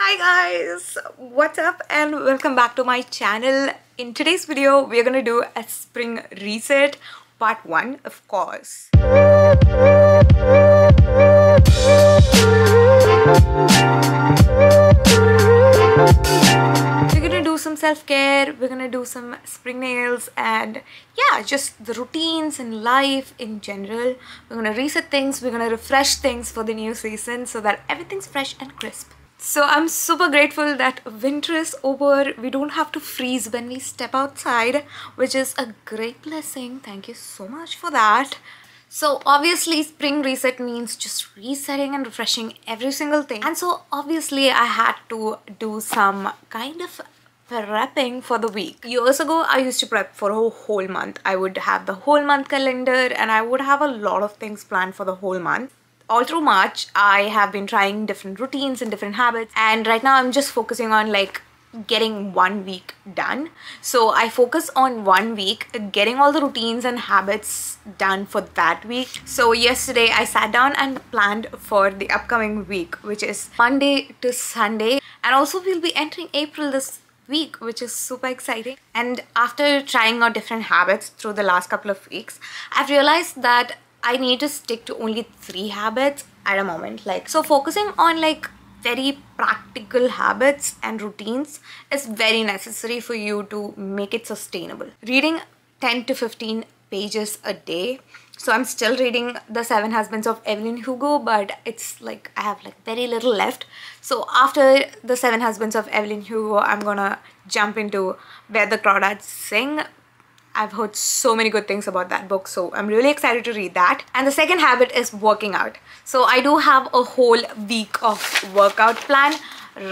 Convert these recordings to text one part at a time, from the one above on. Hi guys, what's up and welcome back to my channel. In today's video we are going to do a spring reset part 1, of course. We're going to do some self-care, we're going to do some spring nails and yeah, just the routines in life in general. We're going to reset things, we're going to refresh things for the new season so that everything's fresh and crisp. So I'm super grateful that winter is over. We don't have to freeze when we step outside, which is a great blessing. Thank you so much for that. So obviously spring reset means just resetting and refreshing every single thing. And so obviously I had to do some kind of prepping for the week. Years ago, I used to prep for a whole month. I would have the whole month calendar and I would have a lot of things planned for the whole month. All through March, I have been trying different routines and different habits, and right now I'm just focusing on like getting 1 week done. So I focus on 1 week, getting all the routines and habits done for that week. So yesterday I sat down and planned for the upcoming week, which is Monday to Sunday, and also we'll be entering April this week, which is super exciting. And after trying out different habits through the last couple of weeks, I've realized that I need to stick to only 3 habits at a moment. So focusing on very practical habits and routines is very necessary for you to make it sustainable. Reading 10 to 15 pages a day. So I'm still reading The 7 Husbands of Evelyn Hugo, but it's like I have very little left. So after The 7 Husbands of Evelyn Hugo, I'm gonna jump into Where the Crawdads Sing. I've heard so many good things about that book, so I'm really excited to read that. And the second habit is working out. So I do have a whole week of workout plan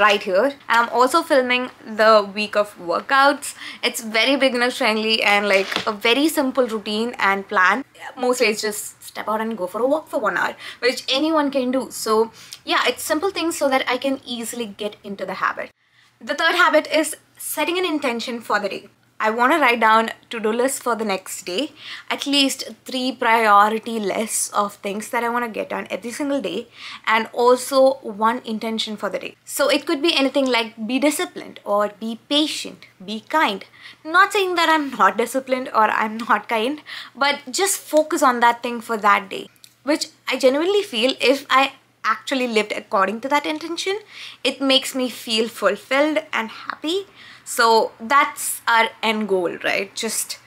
right here. I'm also filming the week of workouts. It's very beginner friendly and a very simple routine and plan. Mostly it's just step out and go for a walk for 1 hour, which anyone can do. So yeah, it's simple things so that I can easily get into the habit. The third habit is setting an intention for the day. I want to write down to-do lists for the next day, at least 3 priority lists of things that I want to get done every single day, and also 1 intention for the day. So it could be anything like be disciplined or be patient, be kind. Not saying that I'm not disciplined or I'm not kind, but just focus on that thing for that day, which I genuinely feel if I actually lived according to that intention, it makes me feel fulfilled and happy. So that's our end goal, right? Just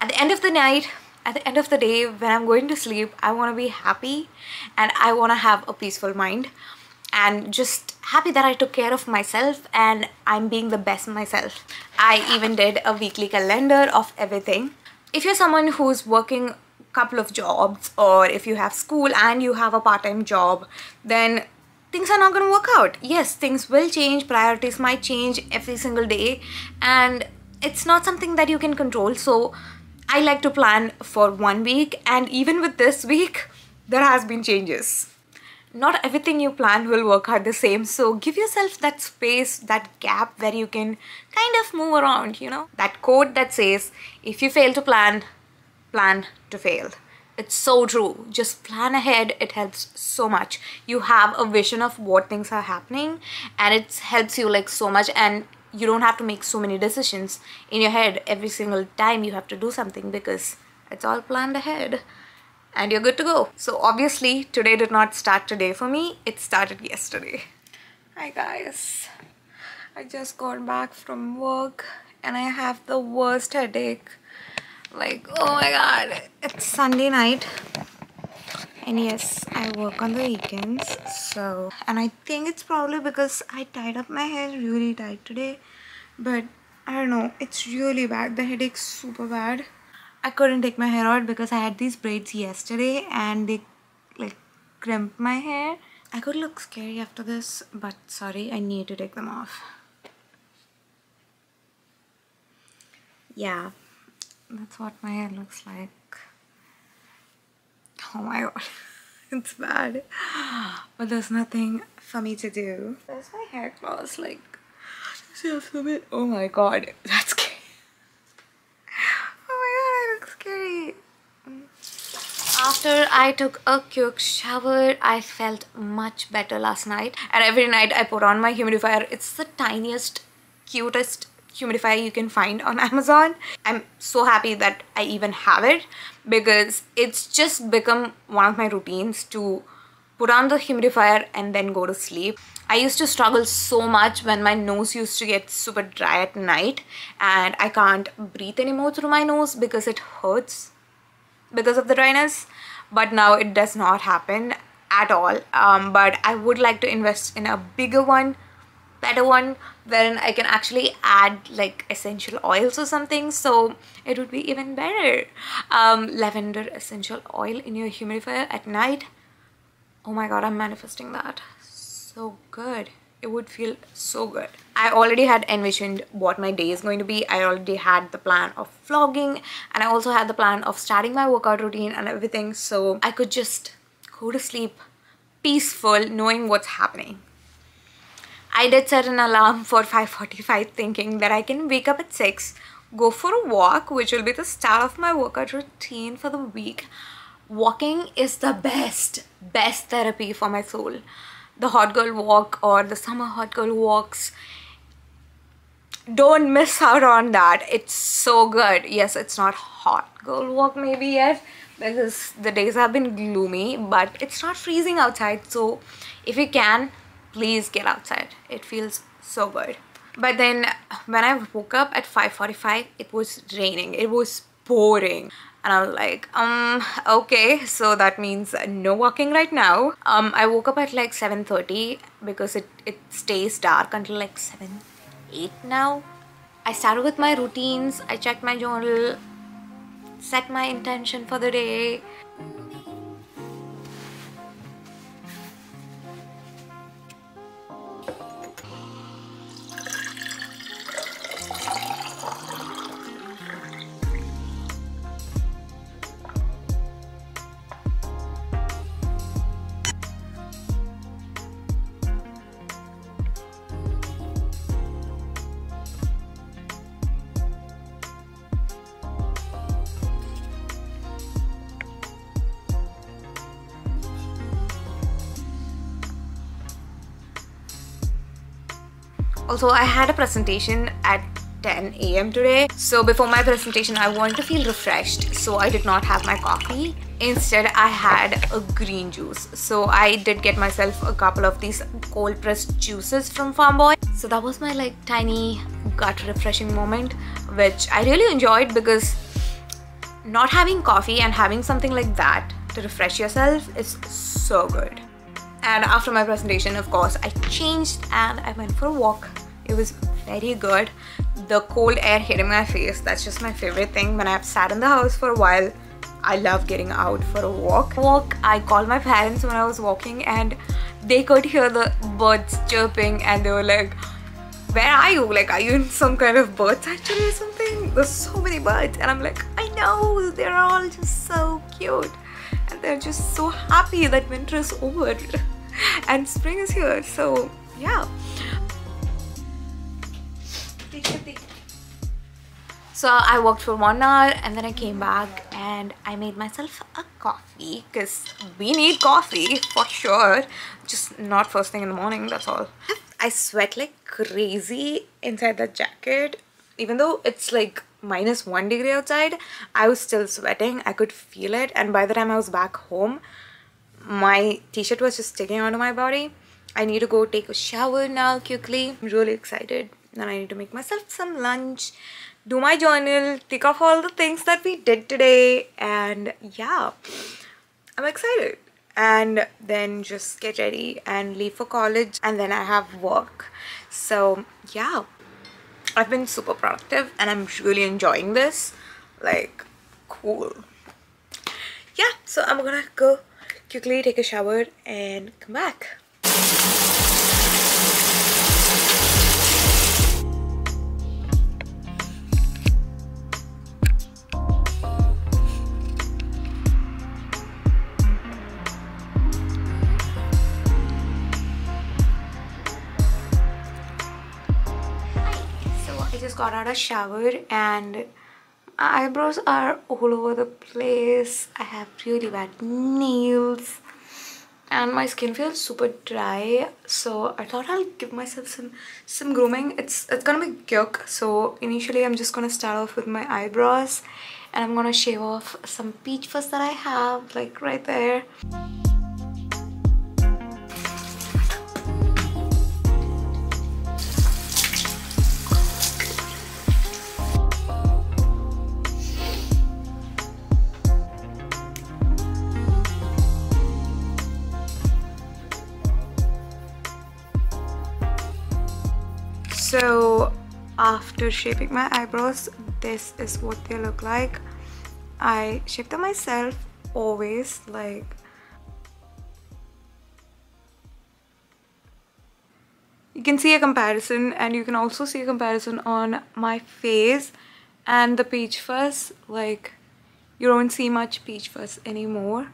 at the end of the night, at the end of the day, when I'm going to sleep, I want to be happy and I want to have a peaceful mind and just happy that I took care of myself and I'm being the best myself. I even did a weekly calendar of everything. If you're someone who's working a couple of jobs, or if you have school and you have a part-time job, then things are not going to work out. Yes, things will change, priorities might change every single day, and it's not something that you can control. So I like to plan for 1 week, and even with this week, there has been changes. Not everything you plan will work out the same, so give yourself that space, that gap where you can kind of move around, you know. That quote that says, if you fail to plan, plan to fail. It's so true. Just plan ahead. It helps so much. You have a vision of what things are happening and it helps you so much, and you don't have to make so many decisions in your head every single time you have to do something, because it's all planned ahead and you're good to go. So obviously today did not start today for me. It started yesterday. Hi guys. I just got back from work and I have the worst headache. Oh my god, it's Sunday night, and yes, I work on the weekends, so, and I think it's probably because I tied up my hair really tight today, but I don't know, it's really bad. The headache's super bad. I couldn't take my hair out because I had these braids yesterday and they crimped my hair. I could look scary after this, but sorry, I need to take them off. Yeah. That's what my hair looks like. Oh my god, it's bad. But there's nothing for me to do. There's my hair claws, oh my god, that's scary. Oh my god, I look scary. After I took a quick shower, I felt much better last night. And every night I put on my humidifier. It's the tiniest, cutest humidifier you can find on Amazon. I'm so happy that I even have it, because it's just become one of my routines to put on the humidifier and then go to sleep. I used to struggle so much when my nose used to get super dry at night, and I can't breathe anymore through my nose because it hurts because of the dryness. But now it does not happen at all. But I would like to invest in a bigger one, better one, wherein I can actually add like essential oils or something, so it would be even better. Lavender essential oil in your humidifier at night. Oh my god, I'm manifesting that. So good. It would feel so good. I already had envisioned what my day is going to be. I already had the plan of vlogging, and I also had the plan of starting my workout routine and everything, so I could just go to sleep peaceful, knowing what's happening. I did set an alarm for 5:45, thinking that I can wake up at 6, go for a walk, which will be the start of my workout routine for the week. Walking is the best therapy for my soul. The hot girl walk or the summer hot girl walks, don't miss out on that. It's so good. Yes, it's not hot girl walk maybe yet, because the days have been gloomy, but it's not freezing outside, so if you can, please get outside. It feels so good. But then when I woke up at 5:45, it was raining. It was pouring. And I was like, okay, so that means no walking right now. I woke up at like 7:30, because it stays dark until like 7, 8 now. I started with my routines. I checked my journal, set my intention for the day. Also, I had a presentation at 10 AM today, so before my presentation I wanted to feel refreshed, so I did not have my coffee. Instead, I had a green juice. So I did get myself a couple of these cold pressed juices from Farm Boy. So that was my like tiny gut refreshing moment, which I really enjoyed, because not having coffee and having something like that to refresh yourself is so good. And after my presentation, of course, I changed and I went for a walk. It was very good. The cold air hitting my face, that's just my favorite thing. When I've sat in the house for a while, I love getting out for a walk. I called my parents when I was walking, and they could hear the birds chirping, and they were like, where are you? Like, are you in some kind of bird sanctuary or something? There's so many birds. And I'm like, I know, they're all just so cute. And they're just so happy that winter is over and spring is here. So yeah. So I walked for 1 hour, and then I came back and I made myself a coffee, because we need coffee for sure. Just not first thing in the morning, that's all. I sweat like crazy inside that jacket. Even though it's like -1 degree outside, I was still sweating. I could feel it, and by the time I was back home, my t-shirt was just sticking onto my body. I need to go take a shower now quickly. I'm really excited. Then I need to make myself some lunch, do my journal, tick off all the things that we did today, and yeah, I'm excited. And then just get ready and leave for college, and then I have work. So yeah, I've been super productive and I'm really enjoying this. Like, cool. Yeah, so I'm gonna go quickly take a shower and come back. Got out of shower, and My eyebrows are all over the place. I have really bad nails. And my skin feels super dry, so I thought I'll give myself some grooming. It's gonna be quick, so initially I'm just gonna start off with my eyebrows, and I'm gonna shave off some peach fuzz that I have, like right there. So after shaping my eyebrows, this is what they look like. I shape them myself always, like, you can see a comparison, and you can also see a comparison on my face and the peach fuzz. Like, you don't see much peach fuzz anymore.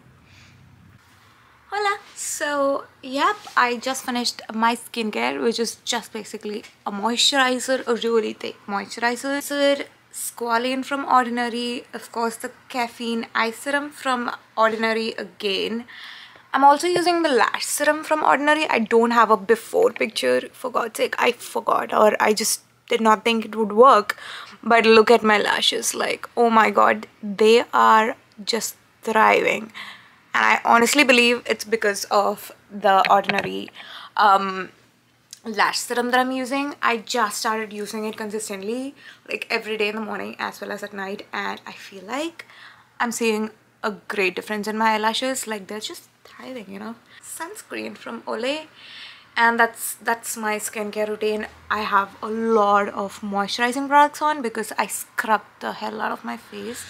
Hola! So, yep, I just finished my skincare, which is just basically a moisturizer, a really thick moisturizer. Squalane from Ordinary, of course the Caffeine Eye Serum from Ordinary again. I'm also using the Lash Serum from Ordinary. I don't have a before picture, for God's sake. I forgot, or I just did not think it would work. But look at my lashes, like, oh my God, they are just thriving. And I honestly believe it's because of the Ordinary lash serum that I'm using. I just started using it consistently, like every day in the morning as well as at night. And I feel like I'm seeing a great difference in my eyelashes. Like, they're just thriving, you know. Sunscreen from Olay. And that's my skincare routine. I have a lot of moisturizing products on because I scrub the hell out of my face.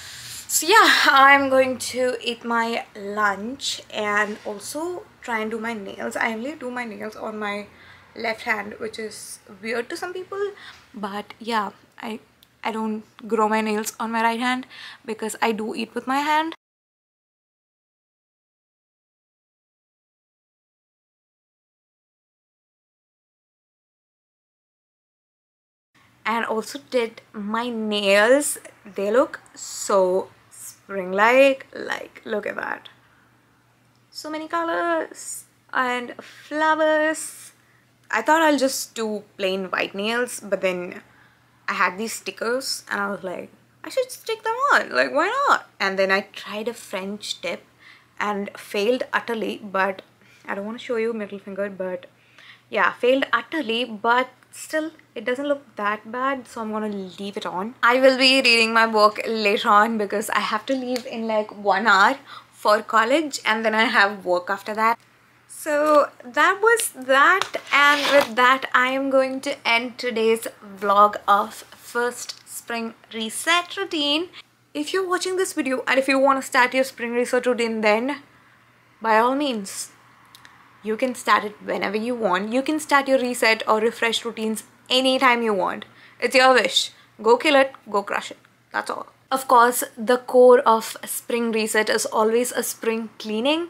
So yeah, I'm going to eat my lunch and also try and do my nails. I only do my nails on my left hand, which is weird to some people. But yeah, I don't grow my nails on my right hand because I do eat with my hand. And also did my nails. They look so spring-like. Like, look at that. So many colors and flowers. I thought I'll just do plain white nails, but then I had these stickers and I was like, I should stick them on, like, why not? And then I tried a French tip and failed utterly, but I don't want to show you middle finger, but yeah, failed utterly, but still it doesn't look that bad, so I'm gonna leave it on. I will be reading my book later on because I have to leave in like 1 hour for college, and then I have work after that. So that was that, and with that I am going to end today's vlog of first spring reset routine. If you're watching this video and if you want to start your spring reset routine, then by all means, you can start it whenever you want. You can start your reset or refresh routines anytime you want. It's your wish. Go kill it, go crush it. That's all. Of course, the core of spring reset is always a spring cleaning.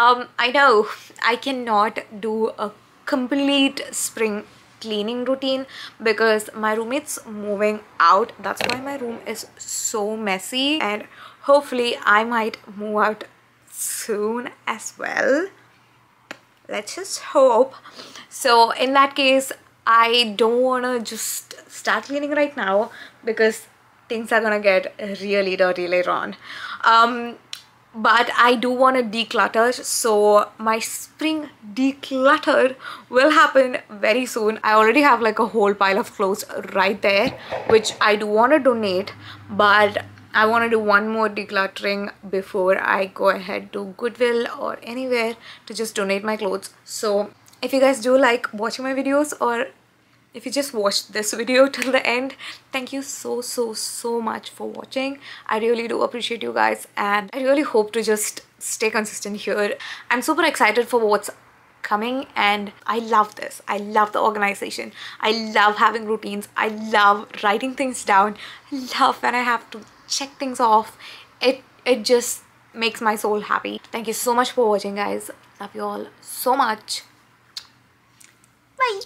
I know I cannot do a complete spring cleaning routine because my roommate's moving out. That's why my room is so messy, and hopefully I might move out soon as well. Let's just hope. So in that case, I don't want to just start cleaning right now because things are gonna get really dirty later on. But I do want to declutter, so my spring declutter will happen very soon. I already have like a whole pile of clothes right there, which I do want to donate, but I want to do one more decluttering before I go ahead to Goodwill or anywhere to just donate my clothes. So if you guys do like watching my videos, or if you just watched this video till the end, thank you so much for watching. I really do appreciate you guys, and I really hope to just stay consistent here. I'm super excited for what's coming, and I love this. I love the organization. I love having routines. I love writing things down. I love when I have to check things off. It just makes my soul happy. Thank you so much for watching, guys. Love you all so much. Bye.